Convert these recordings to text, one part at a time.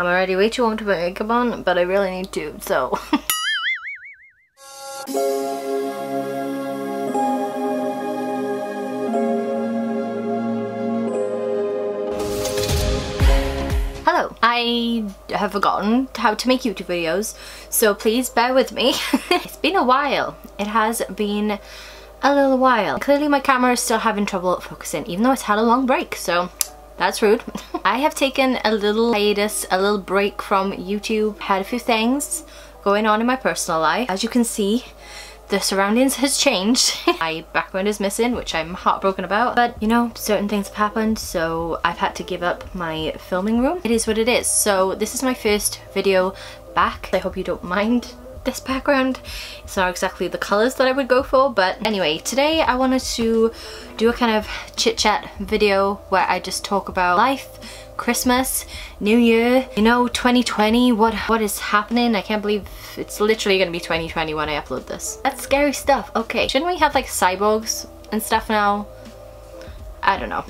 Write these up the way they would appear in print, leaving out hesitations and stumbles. I'm already way too warm to put makeup on, but I really need to, so. Hello. I have forgotten how to make YouTube videos, so please bear with me. It's been a while. It has been a little while. Clearly my camera is still having trouble focusing, even though it's had a long break, so that's rude. I have taken a little hiatus, a little break from YouTube. Had a few things going on in my personal life. As you can see, the surroundings has changed. My background is missing, which I'm heartbroken about. But, you know, certain things have happened, so I've had to give up my filming room. It is what it is. So this is my first video back. I hope you don't mind this background. It's not exactly the colors that I would go for, but anyway, today I wanted to do a kind of chit chat video where I just talk about life, Christmas, New Year, you know, 2020, what is happening. I can't believe it's literally gonna be 2020 when I upload this. That's scary stuff. Okay, shouldn't we have like cyborgs and stuff now? I don't know.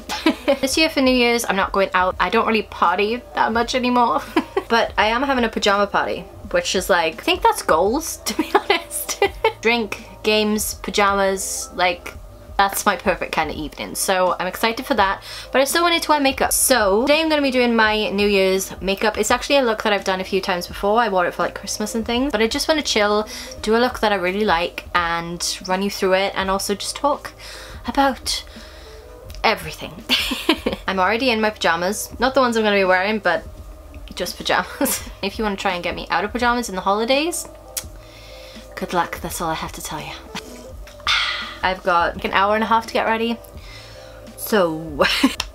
This year for New Year's I'm not going out. I don't really party that much anymore. But I am having a pajama party, which is like, I think that's goals, to be honest. Drink, games, pajamas, like, that's my perfect kind of evening. So I'm excited for that, but I still wanted to wear makeup. So today I'm gonna be doing my New Year's makeup. It's actually a look that I've done a few times before. I wore it for like Christmas and things, but I just wanna chill, do a look that I really like and run you through it, and also just talk about everything. I'm already in my pajamas. Not the ones I'm gonna be wearing, but just pajamas. If you want to try and get me out of pajamas in the holidays, good luck, that's all I have to tell you. I've got like an hour and a half to get ready, so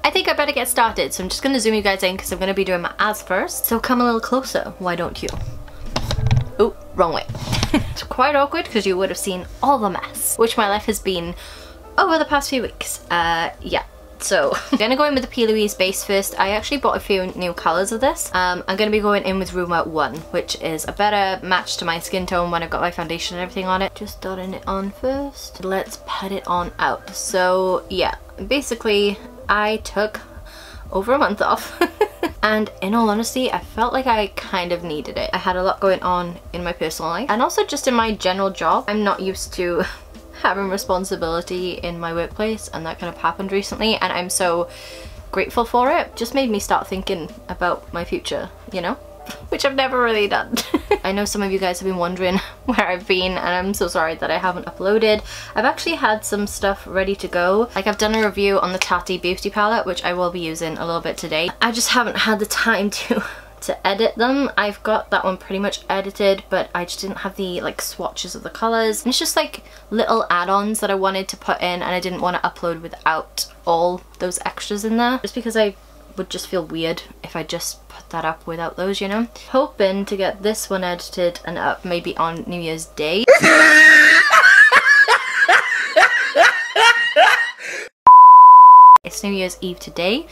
I think I better get started. So I'm just gonna zoom you guys in because I'm gonna be doing my ads first, so come a little closer, why don't you? Oh, wrong way. It's quite awkward because you would have seen all the mess which my life has been over the past few weeks. Yeah. So I'm gonna go in with the P. Louise base first. I actually bought a few new colors of this. I'm gonna be going in with Rumor 1, which is a better match to my skin tone when I've got my foundation and everything on it. Just dotting it on first. Let's pat it on out. So yeah, basically I took over a month off. And in all honesty, I felt like I kind of needed it. I had a lot going on in my personal life and also just in my general job. I'm not used to having responsibility in my workplace, and that kind of happened recently, and I'm so grateful for it. Just made me start thinking about my future, you know, which I've never really done. I know some of you guys have been wondering where I've been, and I'm so sorry that I haven't uploaded. I've actually had some stuff ready to go. Like, I've done a review on the Tati Beauty palette, which I will be using a little bit today. I just haven't had the time to edit them. I've got that one pretty much edited, but I just didn't have the like swatches of the colors, and it's just like little add-ons that I wanted to put in, and I didn't want to upload without all those extras in there, just because I would just feel weird if I just put that up without those, you know. Hoping to get this one edited and up maybe on New Year's Day. It's New Year's Eve today.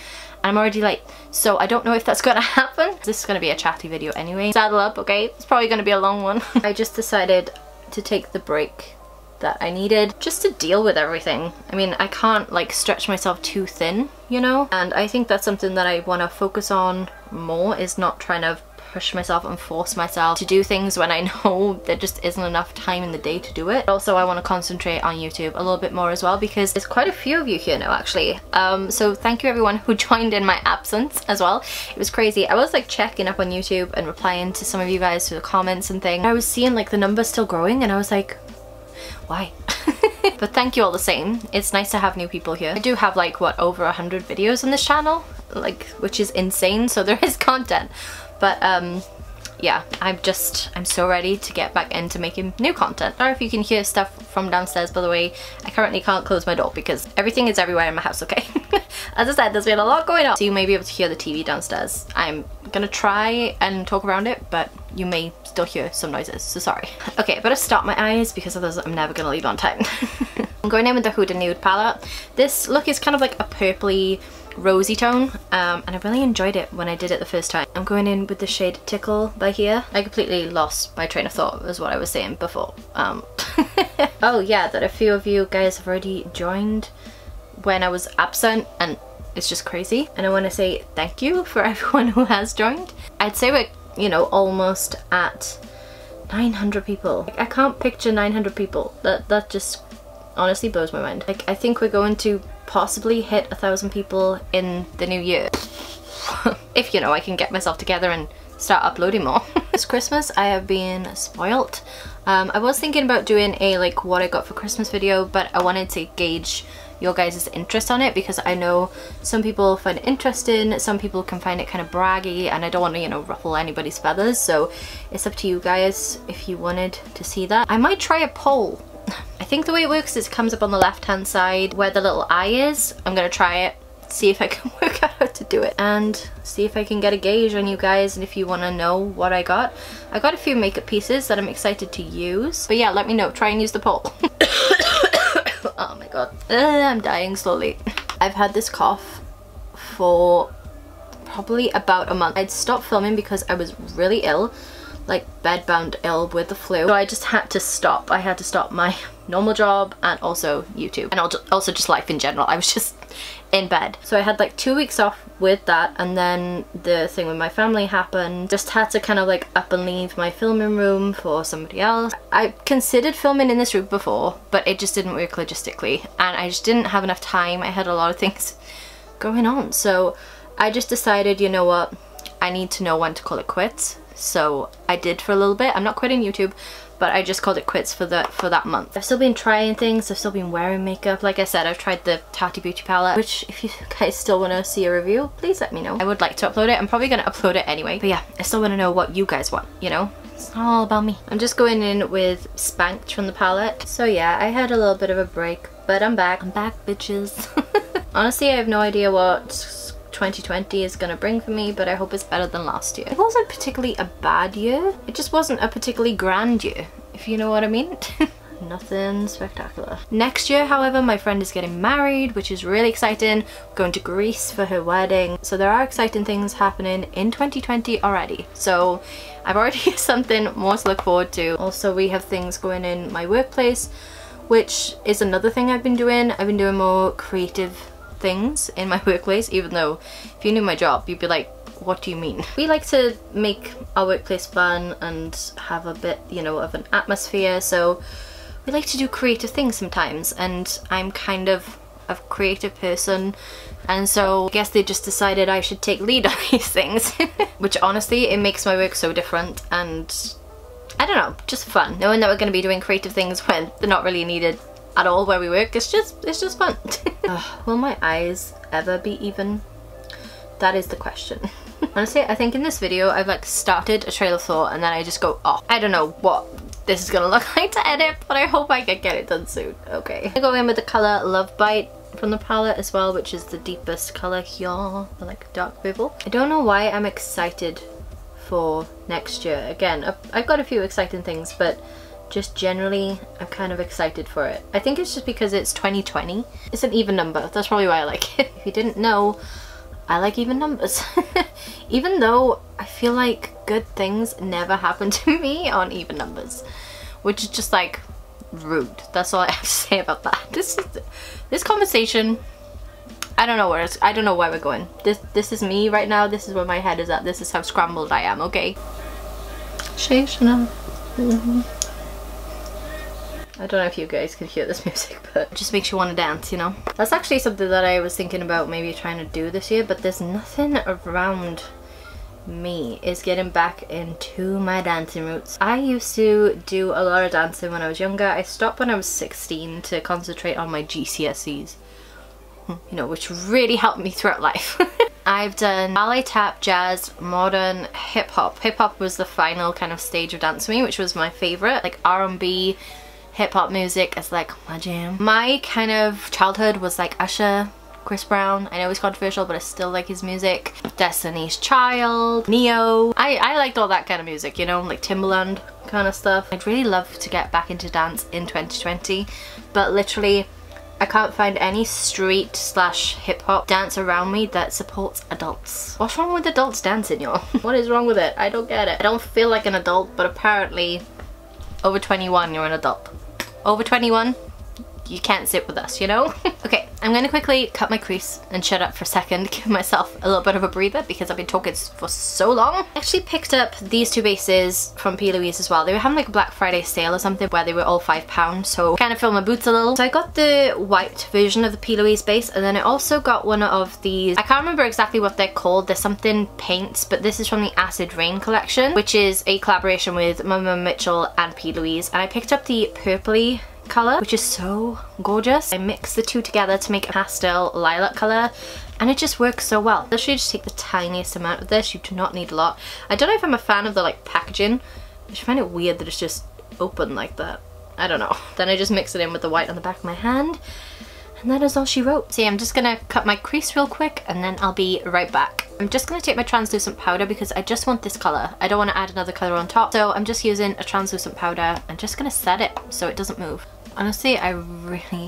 I'm already late, so I don't know if that's gonna happen. This is gonna be a chatty video anyway. Saddle up, okay? It's probably gonna be a long one. I just decided to take the break that I needed just to deal with everything. I mean, I can't like stretch myself too thin, you know? And I think that's something that I wanna focus on more, is not trying to push myself and force myself to do things when I know there just isn't enough time in the day to do it. Also, I want to concentrate on YouTube a little bit more as well, because there's quite a few of you here now actually. So thank you everyone who joined in my absence as well. It was crazy. I was like checking up on YouTube and replying to some of you guys through the comments and things. I was seeing like the numbers still growing, and I was like, why? But thank you all the same. It's nice to have new people here. I do have like, what, over 100 videos on this channel, like, which is insane. So there is content. But yeah, I'm so ready to get back into making new content. Sorry if you can hear stuff from downstairs, by the way. I currently can't close my door because everything is everywhere in my house, okay? As I said, there's been a lot going on. So you may be able to hear the TV downstairs. I'm gonna try and talk around it, but you may still hear some noises, so sorry. Okay, I better stop my eyes because otherwise I'm never gonna leave on time. I'm going in with the Huda Nude palette. This look is kind of like a purpley, rosy tone, and I really enjoyed it when I did it the first time. I'm going in with the shade Tickle by here. I completely lost my train of thought, is what I was saying before. Oh yeah, that a few of you guys have already joined when I was absent, and it's just crazy. And I want to say thank you for everyone who has joined. I'd say we're, you know, almost at 900 people. Like, I can't picture 900 people. That just honestly blows my mind. Like, I think we're going to possibly hit 1,000 people in the new year. If, you know, I can get myself together and start uploading more. This Christmas I have been spoilt. I was thinking about doing a like what I got for Christmas video, but I wanted to gauge your guys' interest on it because I know some people find it interesting, some people can find it kind of braggy, and I don't want to, you know, ruffle anybody's feathers, so it's up to you guys if you wanted to see that. I might try a poll. I think the way it works is it comes up on the left hand side where the little eye is. I'm gonna try it, see if I can work out how to do it and see if I can get a gauge on you guys and if you want to know what I got. I got a few makeup pieces that I'm excited to use, but yeah, let me know. Try and use the poll. Oh my god, I'm dying slowly. I've had this cough for probably about a month. I'd stopped filming because I was really ill, like bedbound ill with the flu, so I just had to stop. I had to stop my normal job and also YouTube and also just life in general. I was just in bed, so I had like 2 weeks off with that, and then the thing with my family happened. Just had to kind of like up and leave my filming room for somebody else. I considered filming in this room before, but it just didn't work logistically and I just didn't have enough time. I had a lot of things going on, so I just decided, you know what, I need to know when to call it quits. So I did for a little bit. I'm not quitting YouTube, but I just called it quits for that month. I've still been trying things, I've still been wearing makeup. Like I said, I've tried the Tati Beauty palette, which if you guys still want to see a review, please let me know. I would like to upload it. I'm probably going to upload it anyway, but yeah, I still want to know what you guys want, you know? It's not all about me. I'm just going in with Spanked from the palette. So yeah, I had a little bit of a break, but I'm back. I'm back, bitches. Honestly, I have no idea what 2020 is gonna bring for me, but I hope it's better than last year. It wasn't particularly a bad year, it just wasn't a particularly grand year, if you know what I mean. Nothing spectacular. Next year, however, my friend is getting married, which is really exciting. We're going to Greece for her wedding, so there are exciting things happening in 2020 already, so I've already something more to look forward to. Also, we have things going in my workplace, which is another thing I've been doing. I've been doing more creative things in my workplace, even though if you knew my job you'd be like, what do you mean? We like to make our workplace fun and have a bit, you know, of an atmosphere, so we like to do creative things sometimes, and I'm kind of a creative person, and so I guess they just decided I should take lead on these things. Which honestly, it makes my work so different, and I don't know, just fun knowing that we're going to be doing creative things when they're not really needed at all where we work. It's just fun. Will my eyes ever be even? That is the question. Honestly, I think in this video I've like started a trail of thought and then I just go off. I don't know what this is gonna look like to edit, but I hope I can get it done soon. Okay, I go in with the color Love Bite from the palette as well, which is the deepest color here, the like dark purple. I don't know why I'm excited for next year. Again, I've got a few exciting things, but just generally I'm kind of excited for it. I think it's just because it's 2020. It's an even number, that's probably why I like it. If you didn't know, I like even numbers. Even though I feel like good things never happen to me on even numbers, which is just like rude. That's all I have to say about that. This conversation, I don't know where it's, I don't know where we're going. This is me right now, this is where my head is at, this is how scrambled I am, okay? I don't know if you guys can hear this music, but it just makes you want to dance, you know? That's actually something that I was thinking about maybe trying to do this year, but there's nothing around me is getting back into my dancing roots. I used to do a lot of dancing when I was younger. I stopped when I was 16 to concentrate on my GCSEs, you know, which really helped me throughout life. I've done ballet, tap, jazz, modern, hip-hop. Hip-hop was the final kind of stage of dance for me, which was my favorite. Like R&B, hip-hop music is like my jam. My kind of childhood was like Usher, Chris Brown. I know he's controversial, but I still like his music. Destiny's Child, Neo. I liked all that kind of music, you know, like Timbaland kind of stuff. I'd really love to get back into dance in 2020, but literally I can't find any street / hip-hop dance around me that supports adults. What's wrong with adults dancing, y'all? What is wrong with it? I don't get it. I don't feel like an adult, but apparently over 21 you're an adult. Over 21, you can't sit with us, you know? Okay, I'm going to quickly cut my crease and shut up for a second, give myself a little bit of a breather because I've been talking for so long. I actually picked up these two bases from P. Louise as well. They were having like a Black Friday sale or something where they were all £5, so kind of filled my boots a little. So I got the white version of the P. Louise base, and then I also got one of these, I can't remember exactly what they're called, there's something paints, but this is from the Acid Rain collection, which is a collaboration with mmmmitchel and P. Louise, and I picked up the purpley color, which is so gorgeous. I mixed the two together to make a pastel lilac color, and it just works so well. Literally just take the tiniest amount of this, you do not need a lot. I don't know if I'm a fan of the like packaging. I just find it weird that it's just open like that. I don't know. Then I just mix it in with the white on the back of my hand, and that is all she wrote. See, I'm just gonna cut my crease real quick and then I'll be right back. I'm just gonna take my translucent powder because I just want this color. I don't want to add another color on top, so I'm just using a translucent powder and just gonna set it so it doesn't move. Honestly, I really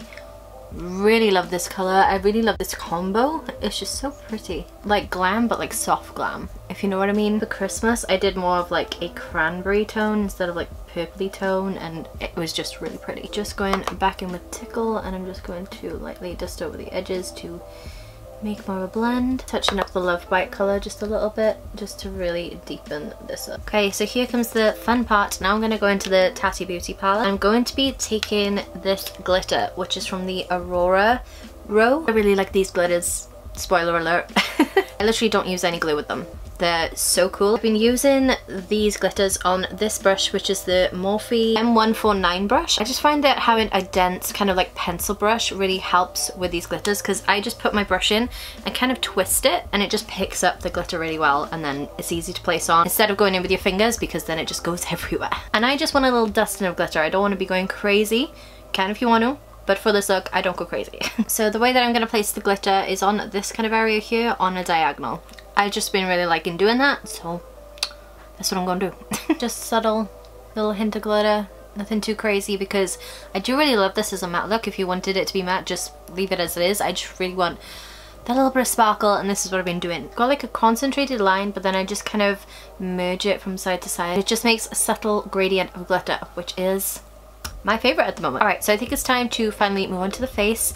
love this color. I really love this combo. It's just so pretty. Like glam, but like soft glam, if you know what I mean. For Christmas, I did more of like a cranberry tone instead of like purpley tone, and it was just really pretty. Just going back in with Tickle, and I'm just going to lightly dust over the edges to make more of a blend. Touching up the Love Bite color just a little bit, just to really deepen this up. Okay, so here comes the fun part. Now I'm going to go into the Tati Beauty palette. I'm going to be taking this glitter, which is from the Aurora Row. I really like these glitters. Spoiler alert. I literally don't use any glue with them. They're so cool. I've been using these glitters on this brush, which is the Morphe M149 brush. I just find that having a dense kind of like pencil brush really helps with these glitters, because I just put my brush in and kind of twist it, and it just picks up the glitter really well, and then it's easy to place on instead of going in with your fingers, because then it just goes everywhere. And I just want a little dusting of glitter. I don't want to be going crazy. Can if you want to, but for this look, I don't go crazy. So the way that I'm going to place the glitter is on this kind of area here on a diagonal. I've just been really liking doing that, so that's what I'm gonna do. Just subtle little hint of glitter, nothing too crazy, because I do really love this as a matte look. If you wanted it to be matte, just leave it as it is. I just really want that little bit of sparkle, and this is what I've been doing. Got like a concentrated line, but then I just kind of merge it from side to side. It just makes a subtle gradient of glitter, which is my favorite at the moment. Alright, so I think it's time to finally move on to the face.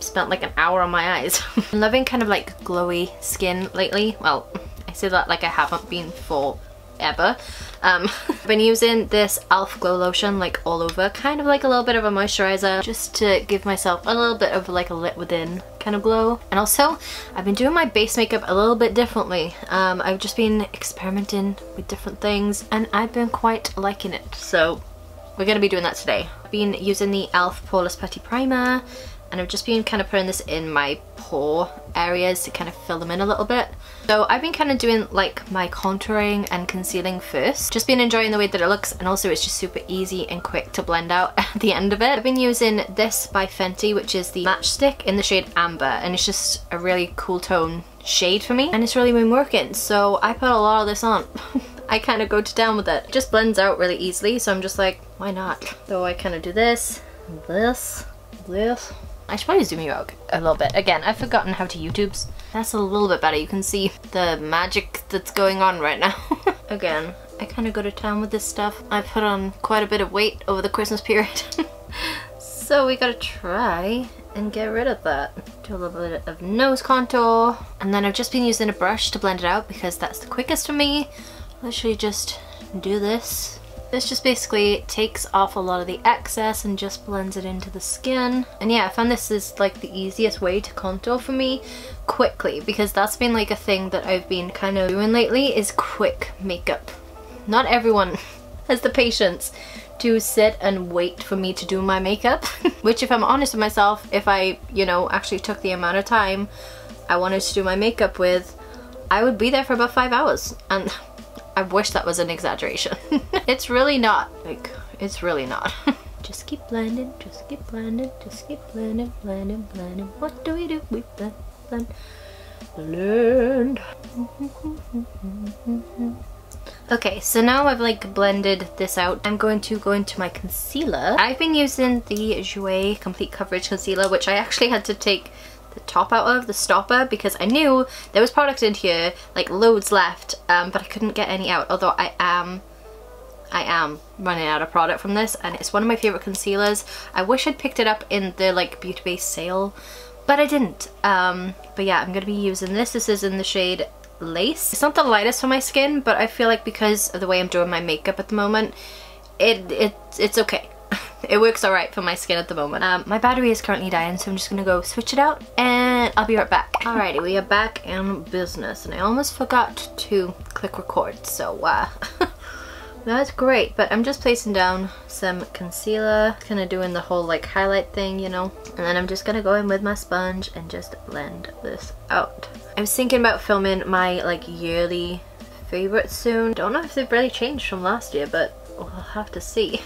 Spent like an hour on my eyes. I'm loving kind of like glowy skin lately. Well, I say that like I haven't been forever. I've been using this Elf glow lotion like all over, kind of like a little bit of a moisturizer, just to give myself a little bit of like a lit within kind of glow. And also I've been doing my base makeup a little bit differently. I've just been experimenting with different things, and I've been quite liking it, so we're gonna be doing that today. I've been using the Elf Poreless Putty Primer, and I've just been kind of putting this in my pore areas to kind of fill them in a little bit. So I've been kind of doing like my contouring and concealing first. Just been enjoying the way that it looks, and also it's just super easy and quick to blend out at the end of it. I've been using this by Fenty, which is the Matchstick in the shade Amber, and it's just a really cool tone shade for me, and it's really been working, so I put a lot of this on. I kind of go to town with it. It just blends out really easily, so I'm just like, why not? So I kind of do this, this, this. I should probably zoom you out a little bit. Again, I've forgotten how to YouTube. That's a little bit better. You can see the magic that's going on right now. Again, I kind of go to town with this stuff. I've put on quite a bit of weight over the Christmas period. So we gotta try and get rid of that. Do a little bit of nose contour. And then I've just been using a brush to blend it out because that's the quickest for me. Literally just do this. This just basically takes off a lot of the excess and just blends it into the skin. And yeah, I found this is like the easiest way to contour for me quickly, because that's been like a thing that I've been kind of doing lately, is quick makeup. Not everyone has the patience to sit and wait for me to do my makeup, which if I'm honest with myself, if I, you know, actually took the amount of time I wanted to do my makeup with, I would be there for about 5 hours. And I wish that was an exaggeration. It's really not. Like, it's really not. Just keep blending, just keep blending, just keep blending, blending, blending. What do? We blend, blend, blend. Okay, so now I've like blended this out. I'm going to go into my concealer. I've been using the Jouer Complete Coverage Concealer, which I actually had to take the top out of the stopper because I knew there was product in here, like loads left, but I couldn't get any out, although I am running out of product from this, and it's one of my favorite concealers. I wish I'd picked it up in the like Beauty Base sale, but I didn't. But yeah, I'm gonna be using this. This is in the shade Lace. It's not the lightest for my skin, but I feel like because of the way I'm doing my makeup at the moment, it's okay. It works alright for my skin at the moment. My battery is currently dying, so I'm just gonna go switch it out and I'll be right back. Alrighty, we are back in business, and I almost forgot to click record, so that's great. But I'm just placing down some concealer, kind of doing the whole like highlight thing, you know, and then I'm just gonna go in with my sponge and just blend this out. I was thinking about filming my like yearly favorites soon. Don't know if they've really changed from last year, but we'll have to see.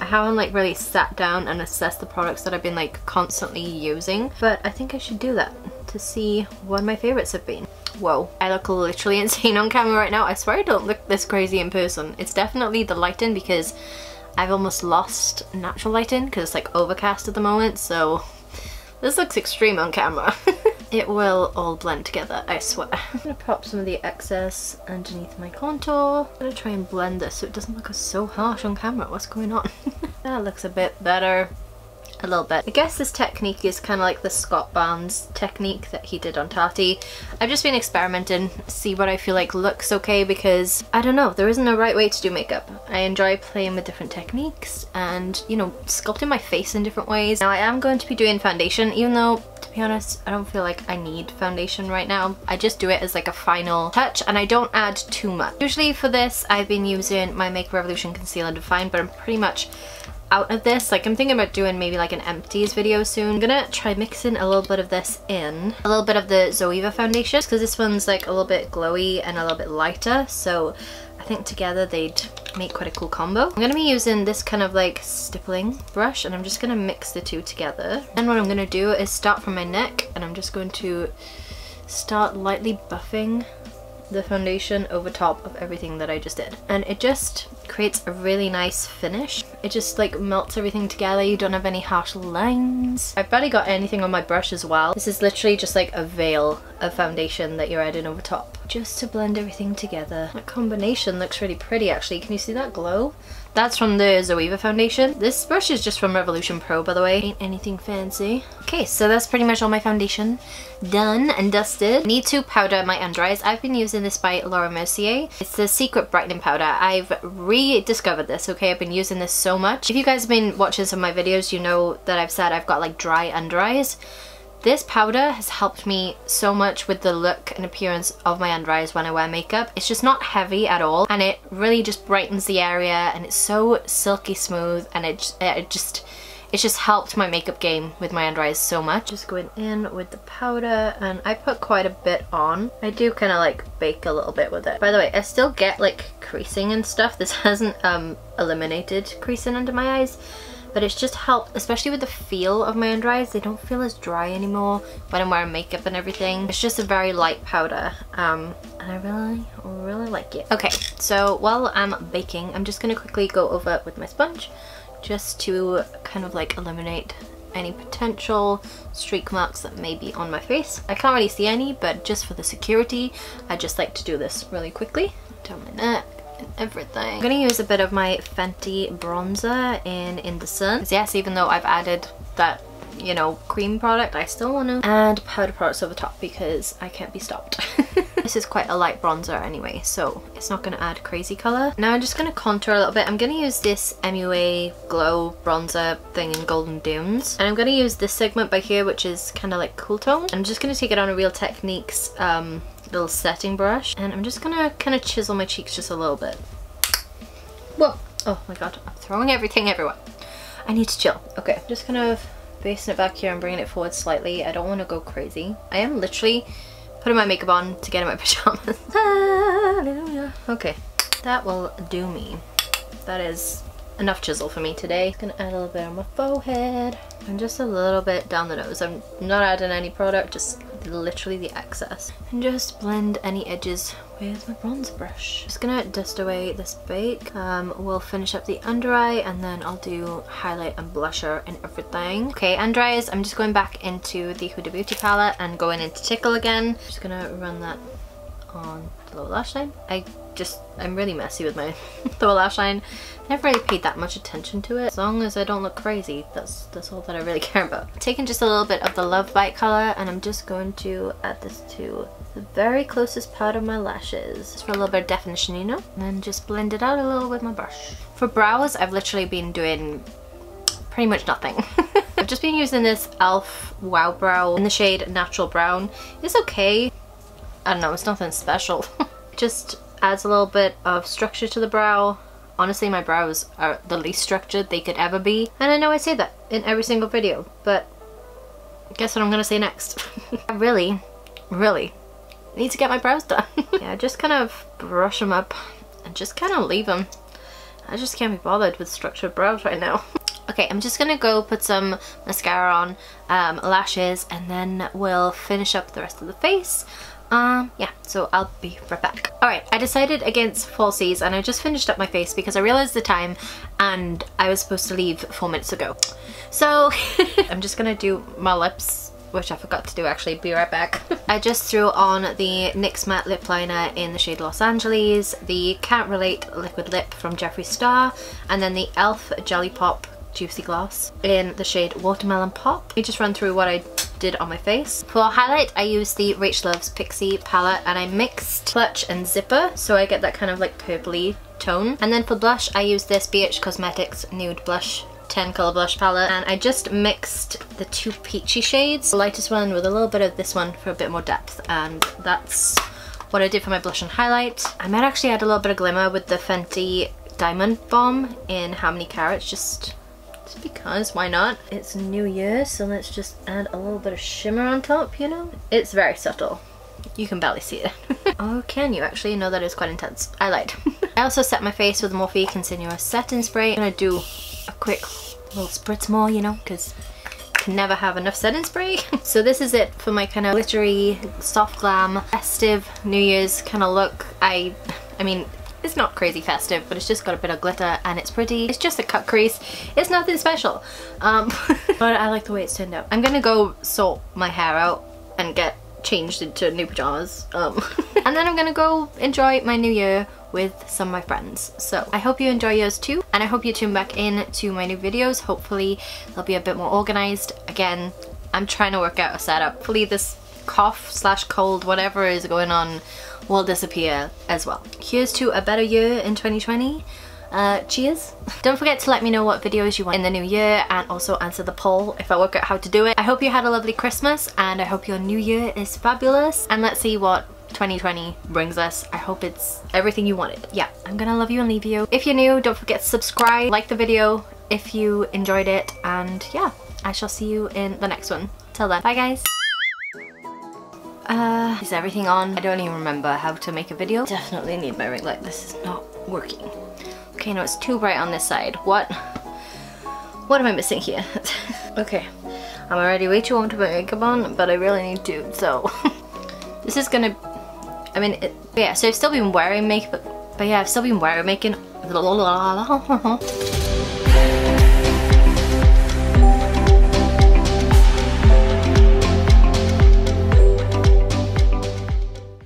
I haven't like really sat down and assessed the products that I've been like constantly using, but I think I should do that to see what my favorites have been. Whoa, I look literally insane on camera right now. I swear I don't look this crazy in person. It's definitely the lighting, because I've almost lost natural lighting because it's like overcast at the moment, so this looks extreme on camera. It will all blend together, I swear. I'm gonna pop some of the excess underneath my contour. I'm gonna try and blend this so it doesn't look so harsh on camera. What's going on? That looks a bit better. A little bit. I guess this technique is kind of like the Scott Barnes technique that he did on Tati. I've just been experimenting, see what I feel like looks okay, because I don't know, there isn't a right way to do makeup. I enjoy playing with different techniques and, you know, sculpting my face in different ways. Now I am going to be doing foundation, even though, to be honest, I don't feel like I need foundation right now. I just do it as like a final touch and I don't add too much. Usually for this I've been using my Make Revolution Conceal and Define, but I'm pretty much out of this. Like, I'm thinking about doing maybe like an empties video soon. I'm gonna try mixing a little bit of this in a little bit of the Zoeva foundation, because this one's like a little bit glowy and a little bit lighter, so I think together they'd make quite a cool combo. I'm gonna be using this kind of like stippling brush and I'm just gonna mix the two together. And what I'm gonna do is start from my neck, and I'm just going to start lightly buffing the foundation over top of everything that I just did, and it just creates a really nice finish. It just like melts everything together. You don't have any harsh lines. I've barely got anything on my brush as well. This is literally just like a veil of foundation that you're adding over top, just to blend everything together. That combination looks really pretty actually. Can you see that glow? That's from the Zoeva foundation. This brush is just from Revolution Pro, by the way. Ain't anything fancy. Okay, so that's pretty much all my foundation done and dusted. I need to powder my under eyes. I've been using this by Laura Mercier. It's the Secret Brightening Powder. I've rediscovered this, okay? I've been using this so much. If you guys have been watching some of my videos, you know that I've said I've got like dry under eyes. This powder has helped me so much with the look and appearance of my under eyes when I wear makeup. It's just not heavy at all, and it really just brightens the area, and it's so silky smooth, and it's just helped my makeup game with my under eyes so much. Just going in with the powder, and I put quite a bit on. I do kind of like bake a little bit with it. By the way, I still get like creasing and stuff. This hasn't eliminated creasing under my eyes, but it's just helped, especially with the feel of my under eyes. They don't feel as dry anymore when I'm wearing makeup and everything. It's just a very light powder, and I really like it. Okay, so while I'm baking, I'm just gonna quickly go over with my sponge just to kind of like eliminate any potential streak marks that may be on my face. I can't really see any, but just for the security, I just like to do this really quickly down my neck and everything. I'm gonna use a bit of my Fenty bronzer in the Sun. Yes, even though I've added that, you know, cream product, I still want to add powder products over top because I can't be stopped. This is quite a light bronzer anyway, so it's not gonna add crazy color. Now I'm just gonna contour a little bit. I'm gonna use this MUA glow bronzer thing in Golden Dunes, and I'm gonna use this segment by here, which is kind of like cool tone. I'm just gonna take it on a Real Techniques little setting brush, and I'm just gonna kind of chisel my cheeks just a little bit. Whoa, oh my god, I'm throwing everything everywhere. I need to chill. Okay, just kind of basting it back here and bringing it forward slightly. I don't want to go crazy. I am literally putting my makeup on to get in my pajamas. Hallelujah. Okay, that will do me. That is enough chisel for me today. I'm gonna add a little bit on my forehead and just a little bit down the nose. I'm not adding any product, just literally the excess, and just blend any edges with my bronze brush. Just gonna dust away this bake. We'll finish up the under eye, and then I'll do highlight and blusher and everything. Okay, under eyes, I'm just going back into the Huda Beauty palette and going into Tickle again. Just gonna run that on the low lash line. I'm really messy with my low lash line. I never really paid that much attention to it. As long as I don't look crazy, that's all that I really care about. Taking just a little bit of the Love Bite color, and I'm just going to add this to the very closest part of my lashes. Just for a little bit of definition, you know? And then just blend it out a little with my brush. For brows, I've literally been doing pretty much nothing. I've just been using this Elf Wow Brow in the shade Natural Brown. It's okay. I don't know, it's nothing special. Just adds a little bit of structure to the brow. Honestly, my brows are the least structured they could ever be. And I know I say that in every single video, but guess what I'm gonna say next? I really, really need to get my brows done. Yeah, I just kind of brush them up and just kind of leave them. I just can't be bothered with structured brows right now. Okay, I'm just gonna go put some mascara on, lashes, and then we'll finish up the rest of the face. Yeah, so I'll be right back. Alright, I decided against falsies and I just finished up my face because I realized the time and I was supposed to leave 4 minutes ago. So, I'm just gonna do my lips, which I forgot to do actually. Be right back. I just threw on the NYX Matte Lip Liner in the shade Los Angeles, the Can't Relate Liquid Lip from Jeffree Star, and then the Elf Jelly Pop Juicy Gloss in the shade Watermelon Pop. Let me just run through what I did on my face. For highlight, I used the Rach Loves Pixi palette and I mixed Clutch and Zipper, so I get that kind of like purpley tone. And then for blush, I used this BH Cosmetics Nude Blush 10 color blush palette, and I just mixed the two peachy shades, the lightest one with a little bit of this one for a bit more depth, and that's what I did for my blush and highlight. I might actually add a little bit of glimmer with the Fenty Diamond Bomb in How Many Carats, just because, why not? It's New Year, so let's just add a little bit of shimmer on top, you know? It's very subtle. You can barely see it. Oh, can you actually? No, that is quite intense. I lied. I also set my face with Morphe Continuous Setting Spray. I'm gonna do a quick little spritz more, you know, because you can never have enough setting spray. So this is it for my kind of glittery, soft glam, festive New Year's kind of look. I mean, it's not crazy festive, but it's just got a bit of glitter and it's pretty. It's just a cut crease. It's nothing special. But I like the way it's turned out. I'm gonna go sort my hair out and get changed into new pajamas. And then I'm gonna go enjoy my new year with some of my friends. So I hope you enjoy yours too. And I hope you tune back in to my new videos. Hopefully they'll be a bit more organized. Again, I'm trying to work out a setup. Hopefully this cough/cold, whatever is going on, will disappear as well. Here's to a better year in 2020. Cheers. Don't forget to let me know what videos you want in the new year and also answer the poll if I work out how to do it. I hope you had a lovely Christmas and I hope your new year is fabulous, and let's see what 2020 brings us. I hope it's everything you wanted. Yeah, I'm gonna love you and leave you. If you're new, don't forget to subscribe, like the video if you enjoyed it, and yeah, I shall see you in the next one. Till then, bye guys. Is everything on? I don't even remember how to make a video. Definitely need my ring light. This is not working. Okay, no, it's too bright on this side. What am I missing here? Okay, I'm already way too warm to put makeup on, but I really need to, so. This is gonna, I mean, yeah, so I've still been wearing makeup, but yeah, I've still been wearing making.